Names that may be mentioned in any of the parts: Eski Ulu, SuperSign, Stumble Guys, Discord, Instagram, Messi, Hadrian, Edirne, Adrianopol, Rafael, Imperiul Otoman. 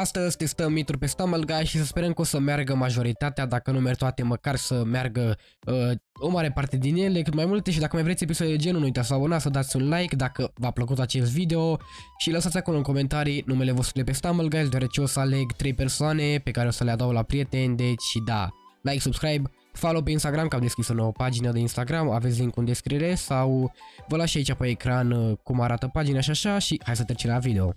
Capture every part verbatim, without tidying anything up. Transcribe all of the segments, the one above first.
Astăzi testăm intru pe Stumble Guys și să sperăm că o să meargă majoritatea, dacă nu merg toate, măcar să meargă uh, o mare parte din ele, cât mai multe. Și dacă mai vreți episoade de genul, nu uitați să abonați, să dați un like dacă v-a plăcut acest video și lăsați acolo în comentarii numele vostru pe Stumble Guys, deoarece o să aleg trei persoane pe care o să le adaug la prieteni, deci da, like, subscribe, follow pe Instagram, că am deschis o nouă pagină de Instagram, aveți link în descriere sau vă las și aici pe ecran cum arată pagina și așa, și hai să trecem la video.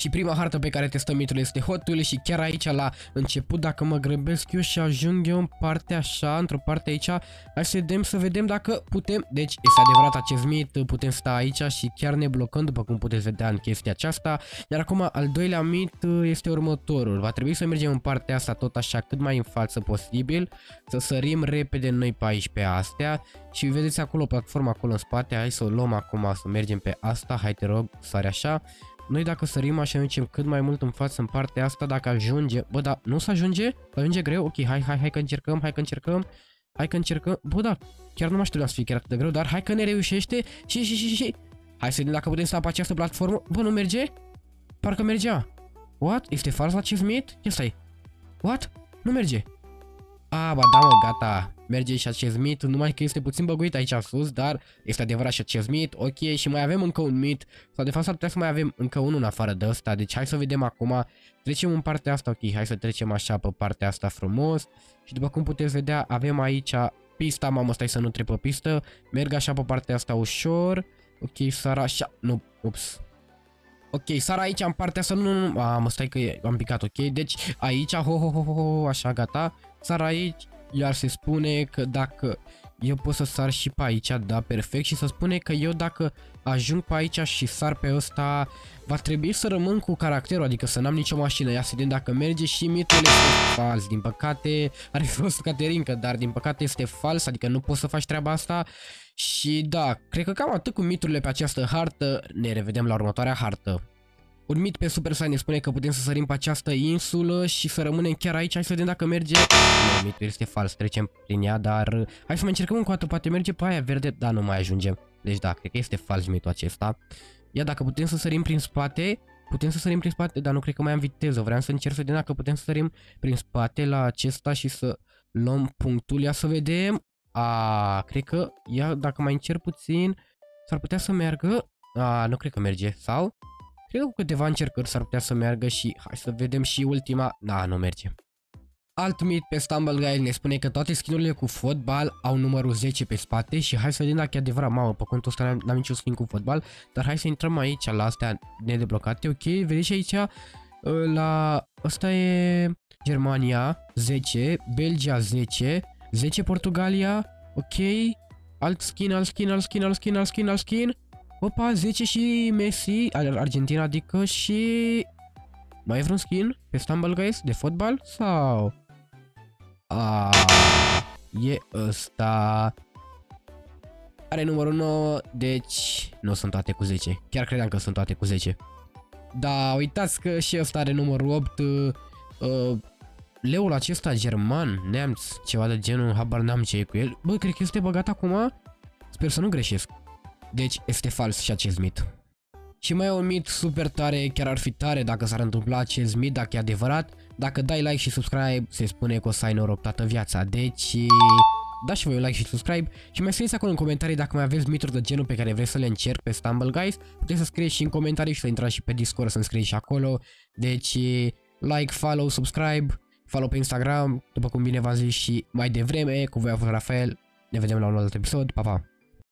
Și prima hartă pe care testăm intrul este hotul și chiar aici la început, dacă mă grăbesc eu și ajung eu în partea așa, într-o parte aici, hai să vedem, să vedem dacă putem, deci este adevărat acest mit, putem sta aici și chiar ne blocăm, după cum puteți vedea în chestia aceasta. Iar acum al doilea mit este următorul, va trebui să mergem în partea asta tot așa cât mai în față posibil, să sărim repede noi pe aici pe astea și vedeți acolo platforma acolo în spate, hai să o luăm acum, să mergem pe asta, hai te rog, sare așa. Noi dacă sărim așa, mergem cât mai mult în față în partea asta, dacă ajunge, bă, da, nu se ajunge? Ajunge greu? Ok, hai, hai, hai că încercăm, hai că încercăm, hai că încercăm, bă, da, chiar nu mă așteptam să fie chiar atât de greu, dar hai că ne reușește și, și, și, și, hai să vedem dacă putem sta pe această platformă, bă, nu merge? Parcă mergea, what? Este fals la acest mit? Ia stai, what? Nu merge. A, ba da, mă, gata, merge și acest mit, numai că este puțin băguit aici sus, dar este adevărat și acest mit, ok, și mai avem încă un mit, sau de fapt ar putea să mai avem încă unul în afară de ăsta, deci hai să vedem acum, trecem în partea asta, ok, hai să trecem așa pe partea asta frumos, și după cum puteți vedea, avem aici pista, mamă, stai să nu trec pe pistă, merg așa pe partea asta ușor, ok, sar așa, nu, ups. Ok, sar aici în partea asta, nu, nu, nu, a, mă, stai că am picat, ok, deci aici, ho, ho, ho, ho, ho, așa, gata, sar aici, iar se spune că dacă eu pot să sar și pe aici, da, perfect, și se spune că eu dacă ajung pe aici și sar pe ăsta, va trebui să rămân cu caracterul, adică să n-am nicio mașină, ia să vedem dacă merge și mitul este fals, din păcate, ar fi fost Caterinca, dar din păcate este fals, adică nu poți să faci treaba asta. Și da, cred că cam atât cu miturile pe această hartă, ne revedem la următoarea hartă. Un mit pe SuperSign ne spune că putem să sărim pe această insulă și să rămânem chiar aici, hai să vedem dacă merge. Nu, mitul este fals, trecem prin ea, dar hai să mai încercăm încă o dată, poate merge pe aia verde, dar nu mai ajungem. Deci da, cred că este fals mitul acesta. Ia, dacă putem să sărim prin spate, putem să sărim prin spate, dar nu cred că mai am viteză, vreau să încerc să vedem dacă putem să sărim prin spate la acesta și să luăm punctul, ia să vedem. A, cred că, ia, dacă mai încerc puțin, s-ar putea să meargă. A, nu cred că merge, sau? Cred că cu câteva încercări s-ar putea să meargă și hai să vedem și ultima. Da, nu merge. Alt mit pe Stumble Guys ne spune că toate skin-urile cu fotbal au numărul zece pe spate și hai să vedem dacă e adevărat, mamă, pe contul ăsta n-am niciun skin cu fotbal, dar hai să intrăm aici la astea nedeblocate, ok, vedeți aici, la asta e Germania zece, Belgia zece, zece Portugalia, ok, alt skin, alt skin, alt skin, alt skin, alt skin, alt skin, opa, zece și Messi, Argentina adică, și mai e vreun skin pe Stumble Guys de fotbal sau? A, e ăsta, are numărul nouă, deci nu sunt toate cu zece, chiar credeam că sunt toate cu zece. Da, uitați că și ăsta are numărul opt, uh, leul acesta german, neamț, ceva de genul, habar n-am ce e cu el. Bă, cred că este băgat acum, sper să nu greșesc. Deci este fals și acest mit. Și mai e un mit super tare, chiar ar fi tare dacă s-ar întâmpla acest mit, dacă e adevărat. Dacă dai like și subscribe, se spune că o să ai noroc toată viața. Deci dați și voi un like și subscribe și mai scrieți acolo în comentarii dacă mai aveți mituri de genul pe care vreți să le încerc pe Stumble Guys. Puteți să scrieți și în comentarii și să intrați și pe Discord să-mi scrieți și acolo. Deci like, follow, subscribe, follow pe Instagram, după cum bine v-am zis și mai devreme, cu voi a fost Rafael. Ne vedem la un alt episod, pa, pa!